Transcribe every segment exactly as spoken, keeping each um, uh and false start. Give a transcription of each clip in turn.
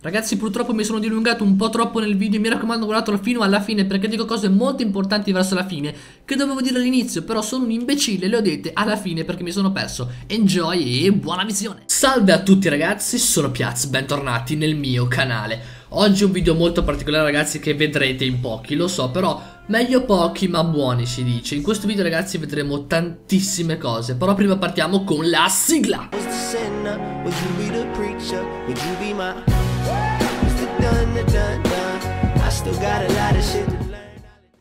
Ragazzi, purtroppo mi sono dilungato un po' troppo nel video, mi raccomando guardatelo fino alla fine perché dico cose molto importanti verso la fine che dovevo dire all'inizio, però sono un imbecille, le ho dette alla fine perché mi sono perso. Enjoy e buona visione. Salve a tutti ragazzi, sono Piaz, bentornati nel mio canale. Oggi un video molto particolare ragazzi che vedrete in pochi, lo so, però meglio pochi ma buoni si dice. In questo video ragazzi vedremo tantissime cose, però prima partiamo con la sigla.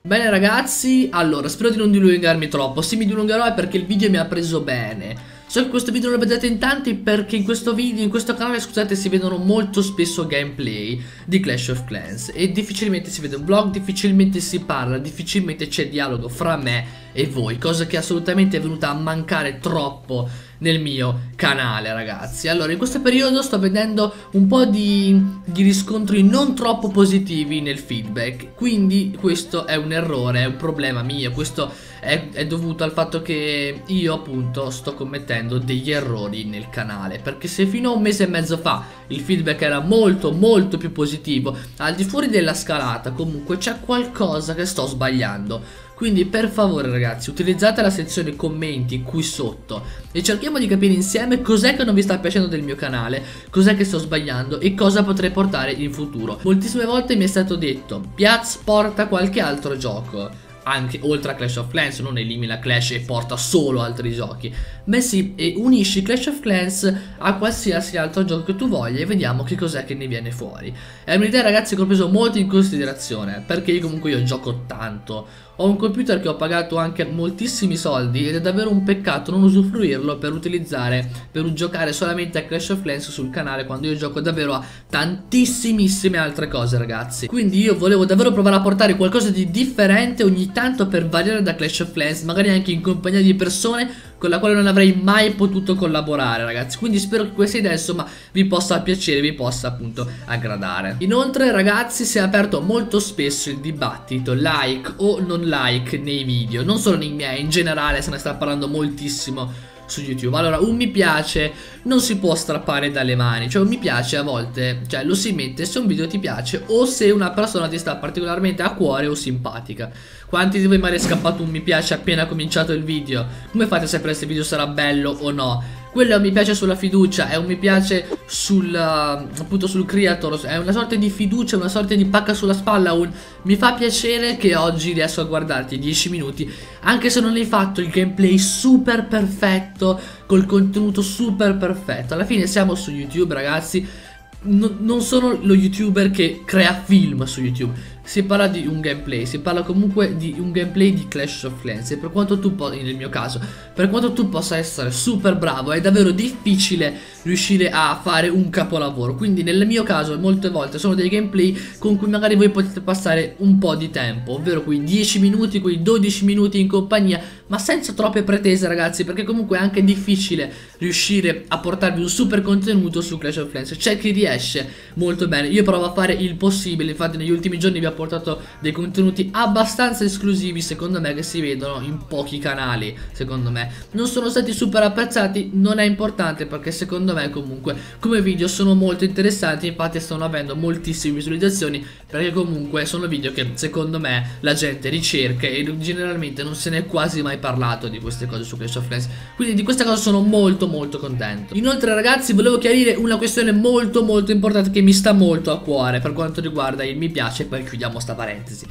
Bene ragazzi, allora spero di non dilungarmi troppo. Se mi dilungherò è perché il video mi ha preso bene. So che questo video lo vedete in tanti perché in questo video, in questo canale scusate, si vedono molto spesso gameplay di Clash of Clans e difficilmente si vede un vlog, difficilmente si parla, difficilmente c'è dialogo fra me e voi, cosa che assolutamente è venuta a mancare troppo nel mio canale ragazzi. Allora in questo periodo sto vedendo un po' di, di riscontri non troppo positivi nel feedback, quindi questo è un errore, è un problema mio, questo è, è dovuto al fatto che io appunto sto commettendo degli errori nel canale, perché se fino a un mese e mezzo fa il feedback era molto molto più positivo, al di fuori della scalata comunque c'è qualcosa che sto sbagliando. Quindi per favore ragazzi utilizzate la sezione commenti qui sotto e cerchiamo di capire insieme cos'è che non vi sta piacendo del mio canale, cos'è che sto sbagliando e cosa potrei portare in futuro. Moltissime volte mi è stato detto Piaz porta qualche altro gioco anche oltre a Clash of Clans, non elimina Clash e porta solo altri giochi, bensì e unisci Clash of Clans a qualsiasi altro gioco che tu voglia e vediamo che cos'è che ne viene fuori. È un'idea ragazzi che ho preso molto in considerazione perché io comunque io gioco tanto, ho un computer che ho pagato anche moltissimi soldi ed è davvero un peccato non usufruirlo per utilizzare, per giocare solamente a Clash of Clans sul canale quando io gioco davvero a tantissimissime altre cose ragazzi. Quindi io volevo davvero provare a portare qualcosa di differente ogni tanto per variare da Clash of Clans, magari anche in compagnia di persone con la quale non avrei mai potuto collaborare ragazzi, quindi spero che questa idea insomma vi possa piacere, vi possa appunto aggradare. Inoltre ragazzi si è aperto molto spesso il dibattito like o non like nei video, non solo nei miei, in generale se ne sta parlando moltissimo su YouTube. Allora un mi piace non si può strappare dalle mani, cioè un mi piace a volte, cioè lo si mette se un video ti piace o se una persona ti sta particolarmente a cuore o simpatica. Quanti di voi mi è scappato un mi piace appena cominciato il video? Come fate a sapere se il video sarà bello o no? Quello è un mi piace sulla fiducia, è un mi piace sul, appunto sul creator, è una sorta di fiducia, una sorta di pacca sulla spalla, un mi fa piacere che oggi riesco a guardarti dieci minuti, anche se non hai fatto il gameplay super perfetto, col contenuto super perfetto. Alla fine siamo su YouTube ragazzi, no, non sono lo youtuber che crea film su YouTube, si parla di un gameplay, si parla comunque di un gameplay di Clash of Clans e per quanto tu possa, nel mio caso, per quanto tu possa essere super bravo è davvero difficile riuscire a fare un capolavoro, quindi nel mio caso molte volte sono dei gameplay con cui magari voi potete passare un po' di tempo, ovvero quei dieci minuti, quei dodici minuti in compagnia, ma senza troppe pretese ragazzi, perché comunque è anche difficile riuscire a portarvi un super contenuto su Clash of Clans, c'è chi riesce molto bene, io provo a fare il possibile, infatti negli ultimi giorni vi ho portato dei contenuti abbastanza esclusivi secondo me che si vedono in pochi canali, secondo me non sono stati super apprezzati, non è importante perché secondo me comunque come video sono molto interessanti, infatti stanno avendo moltissime visualizzazioni perché comunque sono video che secondo me la gente ricerca e generalmente non se ne è quasi mai parlato di queste cose su Clash of Clans, quindi di questa cosa sono molto molto contento. Inoltre ragazzi volevo chiarire una questione molto molto importante che mi sta molto a cuore per quanto riguarda il mi piace, poi chiudiamo sta parentesi,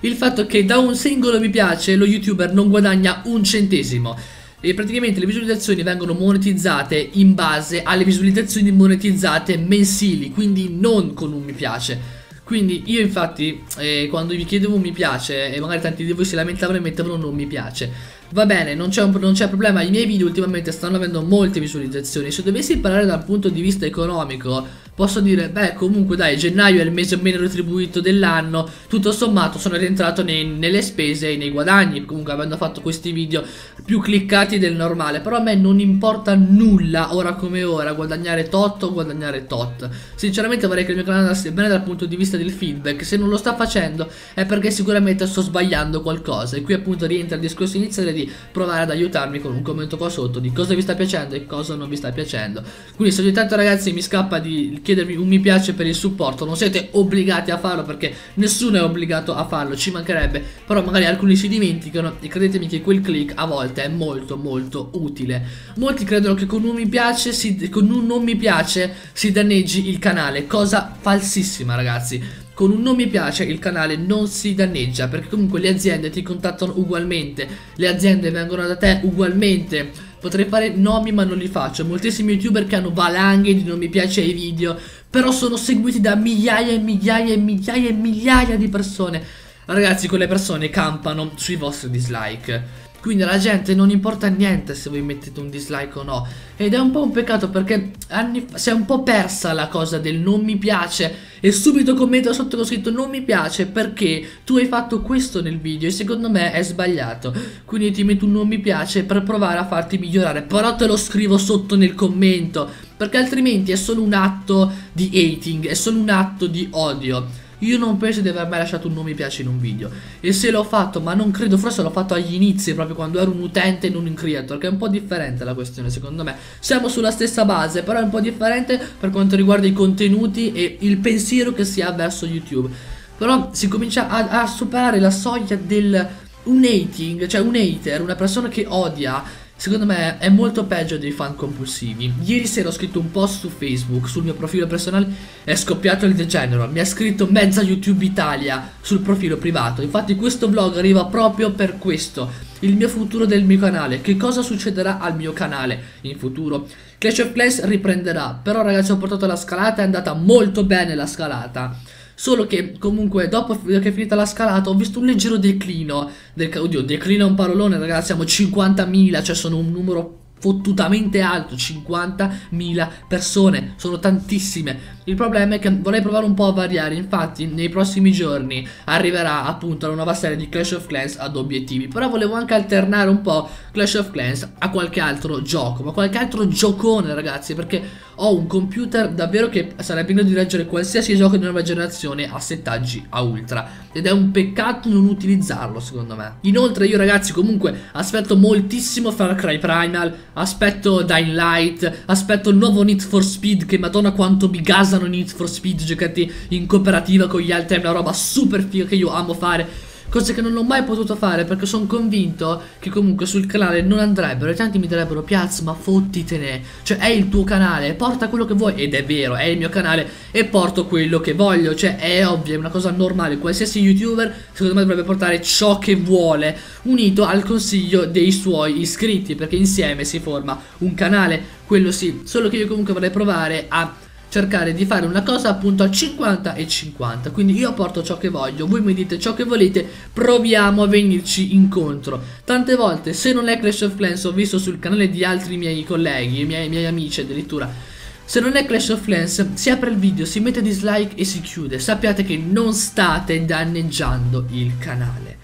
il fatto che da un singolo mi piace lo youtuber non guadagna un centesimo e praticamente le visualizzazioni vengono monetizzate in base alle visualizzazioni monetizzate mensili, quindi non con un mi piace. Quindi io infatti eh, quando vi chiedevo un mi piace e magari tanti di voi si lamentavano e mettevano non mi piace, va bene, non c'è problema, i miei video ultimamente stanno avendo molte visualizzazioni, se dovessi parlare dal punto di vista economico posso dire beh comunque dai, gennaio è il mese meno retribuito dell'anno, tutto sommato sono rientrato nei, nelle spese e nei guadagni, comunque avendo fatto questi video più cliccati del normale, però a me non importa nulla ora come ora guadagnare tot o guadagnare tot, sinceramente vorrei che il mio canale andasse bene dal punto di vista del feedback, se non lo sta facendo è perché sicuramente sto sbagliando qualcosa e qui appunto rientra il discorso iniziale di provare ad aiutarmi con un commento qua sotto di cosa vi sta piacendo e cosa non vi sta piacendo. Quindi se ogni tanto ragazzi mi scappa di chiedervi un mi piace per il supporto. Non siete obbligati a farlo, perché nessuno è obbligato a farlo, ci mancherebbe, però magari alcuni si dimenticano e credetemi che quel click a volte è molto molto utile. Molti credono che con un mi piace si, con un non mi piace si danneggi il canale, cosa falsissima ragazzi. Con un non mi piace il canale non si danneggia, perché comunque le aziende ti contattano ugualmente, le aziende vengono da te ugualmente. Potrei fare nomi ma non li faccio, moltissimi youtuber che hanno valanghe di non mi piace ai video, però sono seguiti da migliaia e migliaia e migliaia e migliaia di persone. Ragazzi, quelle persone campano sui vostri dislike, quindi alla gente non importa niente se voi mettete un dislike o no. Ed è un po' un peccato, perché anni fa si è un po' persa la cosa del non mi piace e subito commento sotto con scritto non mi piace perché tu hai fatto questo nel video e secondo me è sbagliato, quindi ti metto un non mi piace per provare a farti migliorare, però te lo scrivo sotto nel commento, perché altrimenti è solo un atto di hating, è solo un atto di odio. Io non penso di aver mai lasciato un non mi piace in un video, e se l'ho fatto, ma non credo, forse l'ho fatto agli inizi, proprio quando ero un utente e non un creator, che è un po' differente la questione secondo me. Siamo sulla stessa base, però è un po' differente per quanto riguarda i contenuti e il pensiero che si ha verso YouTube. Però si comincia a, a superare la soglia del un hating, cioè un hater, una persona che odia. Secondo me è molto peggio dei fan compulsivi. Ieri sera ho scritto un post su Facebook, sul mio profilo personale, è scoppiato il degenero. Mi ha scritto mezza YouTube Italia sul profilo privato. Infatti questo vlog arriva proprio per questo. Il mio futuro del mio canale, che cosa succederà al mio canale in futuro? Clash of Clans riprenderà, però ragazzi ho portato la scalata, è andata molto bene la scalata. Solo che comunque dopo che è finita la scalata ho visto un leggero declino del, oddio, declino è un parolone ragazzi, siamo cinquantamila, cioè sono un numero fottutamente alto, cinquantamila persone, sono tantissime. Il problema è che vorrei provare un po' a variare, infatti nei prossimi giorni arriverà appunto la nuova serie di Clash of Clans ad obiettivi, però volevo anche alternare un po' Clash of Clans a qualche altro gioco, ma qualche altro giocone ragazzi, perché ho un computer davvero che sarebbe in grado di leggere qualsiasi gioco di nuova generazione a settaggi a ultra, ed è un peccato non utilizzarlo secondo me. Inoltre io ragazzi comunque aspetto moltissimo Far Cry Primal, aspetto Dying Light, aspetto il nuovo Need for Speed, che madonna quanto mi gasano Need for Speed giocati in cooperativa con gli altri, è una roba super figa che io amo fare, cose che non ho mai potuto fare perché sono convinto che comunque sul canale non andrebbero e tanti mi direbbero Piaz ma fottitene, cioè è il tuo canale, porta quello che vuoi, ed è vero, è il mio canale e porto quello che voglio, cioè è ovvio, è una cosa normale, qualsiasi youtuber secondo me dovrebbe portare ciò che vuole unito al consiglio dei suoi iscritti, perché insieme si forma un canale, quello sì. Solo che io comunque vorrei provare a cercare di fare una cosa appunto a cinquanta e cinquanta, quindi io porto ciò che voglio, voi mi dite ciò che volete, proviamo a venirci incontro. Tante volte, se non è Clash of Clans, ho visto sul canale di altri miei colleghi, miei, miei amici addirittura, se non è Clash of Clans si apre il video, si mette dislike e si chiude, sappiate che non state danneggiando il canale.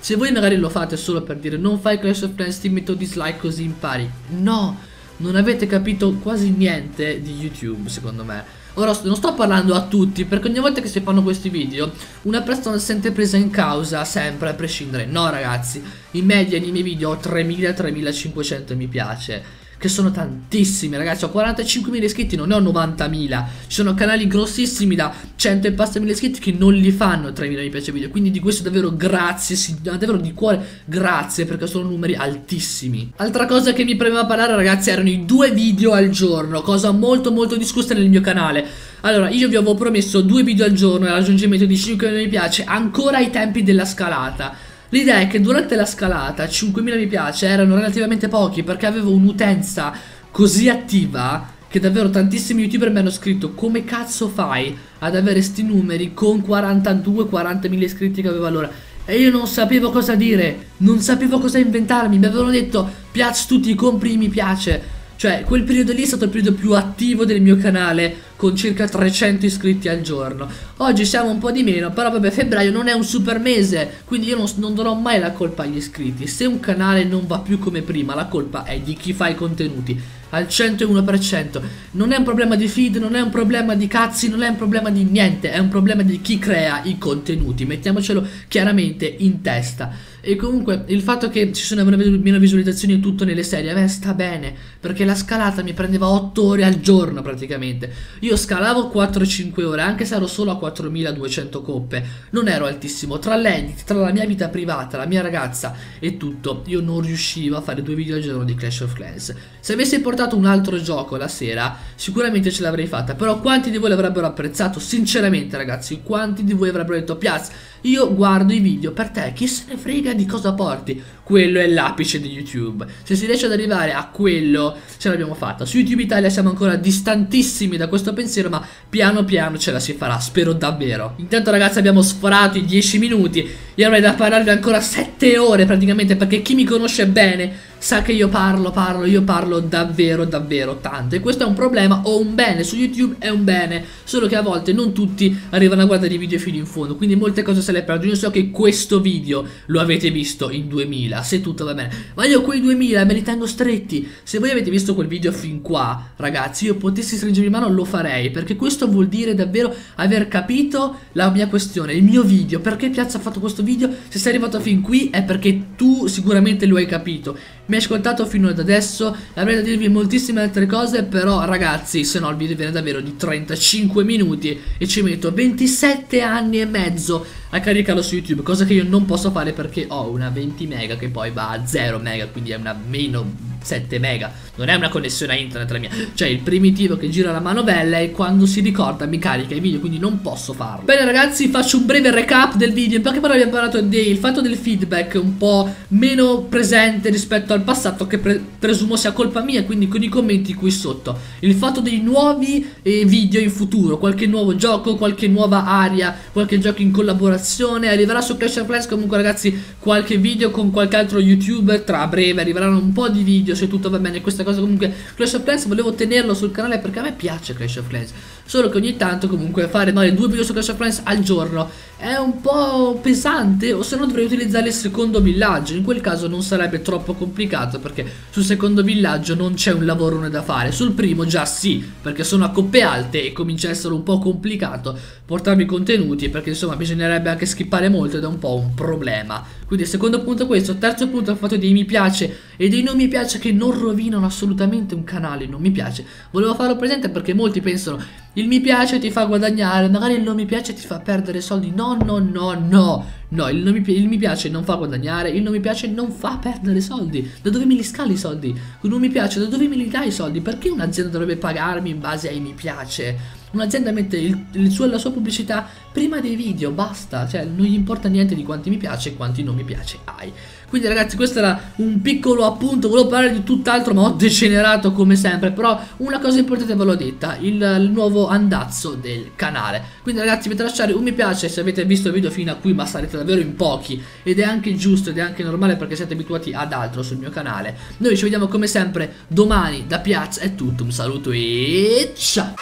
Se voi magari lo fate solo per dire non fai Clash of Clans, ti metto dislike così impari, no! Non avete capito quasi niente di YouTube secondo me. Ora non sto parlando a tutti, perché ogni volta che si fanno questi video una persona si sente presa in causa sempre a prescindere. No ragazzi, in media nei miei video ho tremila a tremilacinquecento mi piace, che sono tantissimi ragazzi, ho quarantacinquemila iscritti, non ne ho novantamila. Ci sono canali grossissimi da cento e passa mila iscritti che non li fanno tremila mi piace video, quindi di questo davvero grazie, davvero di cuore grazie, perché sono numeri altissimi. Altra cosa che mi premeva parlare ragazzi erano i due video al giorno, cosa molto molto discussa nel mio canale. Allora io vi avevo promesso due video al giorno e il raggiungimento di cinquemila mi piace ancora ai tempi della scalata. L'idea è che durante la scalata cinquemila mi piace erano relativamente pochi, perché avevo un'utenza così attiva che davvero tantissimi youtuber mi hanno scritto come cazzo fai ad avere sti numeri con quarantadue quarantamila iscritti che avevo allora, e io non sapevo cosa dire, non sapevo cosa inventarmi, mi avevano detto piace tutti, compri mi piace. Cioè quel periodo lì è stato il periodo più attivo del mio canale, con circa trecento iscritti al giorno. Oggi siamo un po' di meno, però vabbè, febbraio non è un super mese, quindi io non, non darò mai la colpa agli iscritti. Se un canale non va più come prima, la colpa è di chi fa i contenuti. al centouno per cento. Non è un problema di feed, non è un problema di cazzi, non è un problema di niente, è un problema di chi crea i contenuti, mettiamocelo chiaramente in testa. E comunque il fatto che ci sono meno visualizzazioni e tutto nelle serie a me sta bene, perché la scalata mi prendeva otto ore al giorno praticamente. Io scalavo quattro cinque ore, anche se ero solo a quattromiladuecento coppe, non ero altissimo. Tra l'edit, tra la mia vita privata, la mia ragazza e tutto, io non riuscivo a fare due video al giorno di Clash of Clans. Se avessi portato un altro gioco la sera sicuramente ce l'avrei fatta, però quanti di voi l'avrebbero apprezzato? Sinceramente ragazzi, quanti di voi avrebbero detto Piaz, io guardo i video per te, chi se ne frega di cosa porti? Quello è l'apice di YouTube. Se si riesce ad arrivare a quello, ce l'abbiamo fatta. Su YouTube Italia siamo ancora distantissimi da questo pensiero, ma piano piano ce la si farà, spero davvero. Intanto ragazzi abbiamo sforato i dieci minuti, io avrei da parlarvi ancora sette ore praticamente, perché chi mi conosce bene sa che io parlo, parlo, io parlo davvero davvero tanto, e questo è un problema o un bene. Su YouTube è un bene, solo che a volte non tutti arrivano a guardare i video fino in fondo, quindi molte cose se le perdono. Io so che questo video lo avete visto in duemila, se tutto va bene, ma io quei duemila me li tengo stretti. Se voi avete visto quel video fin qua, ragazzi, io potessi stringermi in mano lo farei, perché questo vuol dire davvero aver capito la mia questione, il mio video, perché Piazza ha fatto questo video. Se sei arrivato fin qui è perché tu sicuramente lo hai capito, mi hai ascoltato fino ad adesso, avrei da dirvi moltissime altre cose, però ragazzi se no il video viene davvero di trentacinque minuti e ci metto ventisette anni e mezzo a caricarlo su YouTube, cosa che io non posso fare perché ho una venti mega che poi va a zero mega, quindi è una meno sette mega, non è una connessione a internet la mia, cioè il primitivo che gira la mano bella e quando si ricorda mi carica i video, quindi non posso farlo. Bene ragazzi, faccio un breve recap del video. In poche parole abbiamo parlato del fatto del feedback un po' meno presente rispetto al passato, che pre presumo sia colpa mia, quindi con i commenti qui sotto, il fatto dei nuovi eh, video in futuro, qualche nuovo gioco, qualche nuova area, qualche gioco in collaborazione, arriverà su Clash of Clans comunque ragazzi qualche video con qualche altro youtuber, tra breve arriveranno un po' di video se tutto va bene. Questa cosa comunque Clash of Clans volevo tenerlo sul canale perché a me piace Clash of Clans, solo che ogni tanto comunque fare magari due video su Clash of Clans al giorno è un po' pesante, o se no dovrei utilizzare il secondo villaggio. In quel caso non sarebbe troppo complicato, perché sul secondo villaggio non c'è un lavorone da fare, sul primo già sì, perché sono a coppe alte e comincia a essere un po' complicato portarmi contenuti, perché insomma bisognerebbe anche skippare molto ed è un po' un problema. Quindi secondo punto questo. Terzo punto, ho fatto dei mi piace e dei non mi piace che non rovinano assolutamente un canale. Non mi piace volevo farlo presente perché molti pensano il mi piace ti fa guadagnare, magari il non mi piace ti fa perdere soldi. No no no no no, il non mi, il mi piace non fa guadagnare, il non mi piace non fa perdere soldi. Da dove me li scali i soldi? Il non mi piace da dove me li dai i soldi? Perché un'azienda dovrebbe pagarmi in base ai mi piace? Un'azienda mette il, il suo, la sua pubblicità prima dei video, basta, cioè non gli importa niente di quanti mi piace e quanti non mi piace hai. Quindi ragazzi questo era un piccolo appunto, volevo parlare di tutt'altro ma ho degenerato come sempre, però una cosa importante ve l'ho detta, il, il nuovo andazzo del canale. Quindi ragazzi potete lasciare un mi piace se avete visto il video fino a qui, ma sarete davvero in pochi ed è anche giusto ed è anche normale perché siete abituati ad altro sul mio canale. Noi ci vediamo come sempre domani, da Piazza è tutto, un saluto e ciao!